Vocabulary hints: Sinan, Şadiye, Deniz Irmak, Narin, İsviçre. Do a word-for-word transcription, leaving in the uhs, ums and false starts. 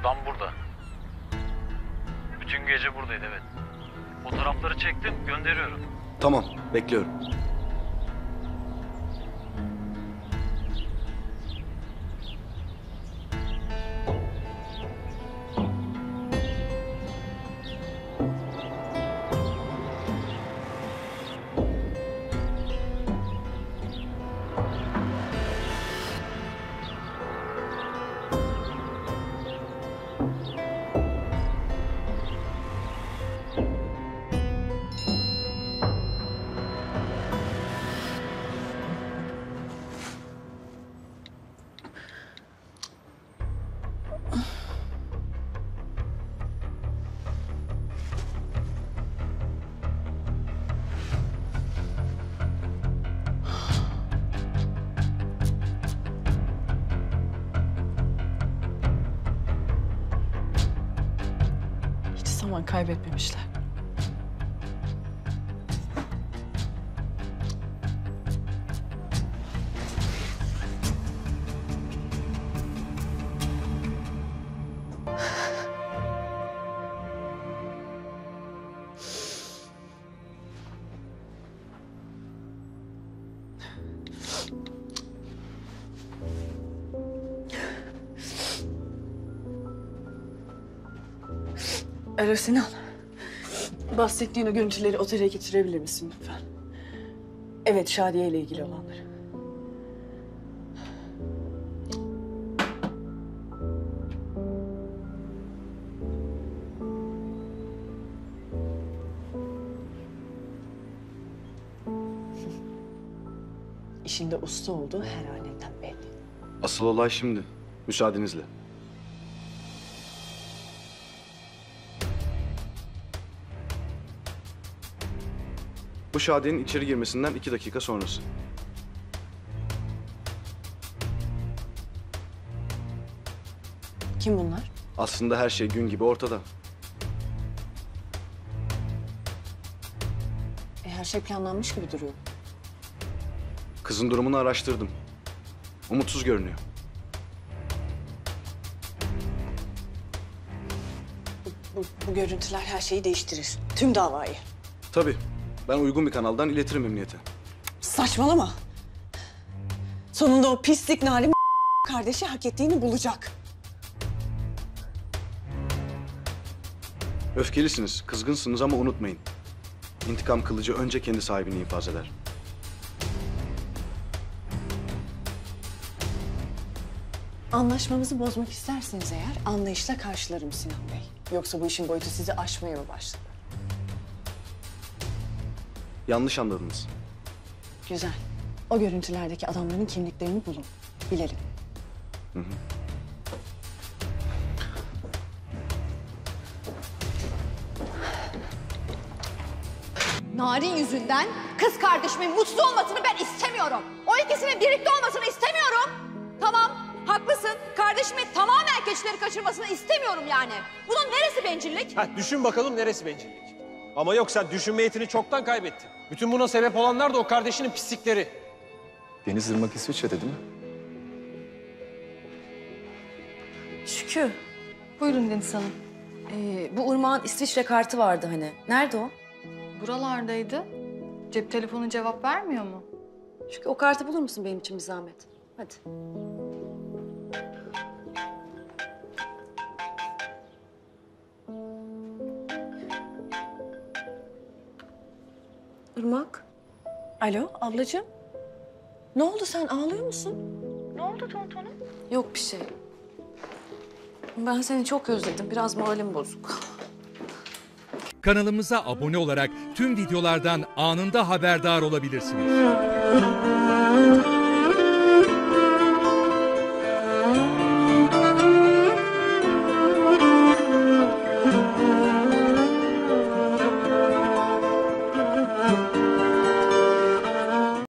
Adam burada. Bütün gece buradaydı, evet. Fotoğrafları çektim, gönderiyorum. Tamam, bekliyorum. Kaybetmemişler. Alo Sinan, bahsettiğin o görüntüleri otele getirebilir misin lütfen? Evet, Şadiye ile ilgili olanları. İşinde usta olduğu her halinden belli. Asıl olay şimdi, müsaadenizle. Bu Şadiye'nin içeri girmesinden iki dakika sonrası. Kim bunlar? Aslında her şey gün gibi ortada. E, her şey planlanmış gibi duruyor. Kızın durumunu araştırdım. Umutsuz görünüyor. Bu, bu, bu görüntüler her şeyi değiştirir. Tüm davayı. Tabii. Ben uygun bir kanaldan iletirim emniyete. Saçmalama. Sonunda o pislik Narin kardeşi hak ettiğini bulacak. Öfkelisiniz, kızgınsınız ama unutmayın. İntikam kılıcı önce kendi sahibini infaz eder. Anlaşmamızı bozmak isterseniz eğer anlayışla karşılarım Sinan Bey. Yoksa bu işin boyutu sizi aşmaya mı başladı? Yanlış anladınız. Güzel. O görüntülerdeki adamların kimliklerini bulun. Bilelim. Hı hı. Narin yüzünden kız kardeşimin mutsuz olmasını ben istemiyorum. O ikisinin birlikte olmasını istemiyorum. Tamam, haklısın. Kardeşimin tamamen keçileri kaçırmasını istemiyorum yani. Bunun neresi bencillik? Ha, düşün bakalım neresi bencillik. Ama yok, sen düşünme yetini çoktan kaybettin. Bütün buna sebep olanlar da o kardeşinin pislikleri. Deniz Irmak İsviçre'de değil mi? Şükrü. Buyurun Deniz Hanım. Ee, bu Irmak'ın İsviçre kartı vardı hani. Nerede o? Buralardaydı. Cep telefonu cevap vermiyor mu? Şükrü, o kartı bulur musun benim için bir zahmet? Hadi. Irmak. Alo ablacığım. Ne oldu, sen ağlıyor musun? Ne oldu Tonton'um? Yok bir şey. Ben seni çok özledim. Biraz moralim bozuk. Kanalımıza abone olarak tüm videolardan anında haberdar olabilirsiniz.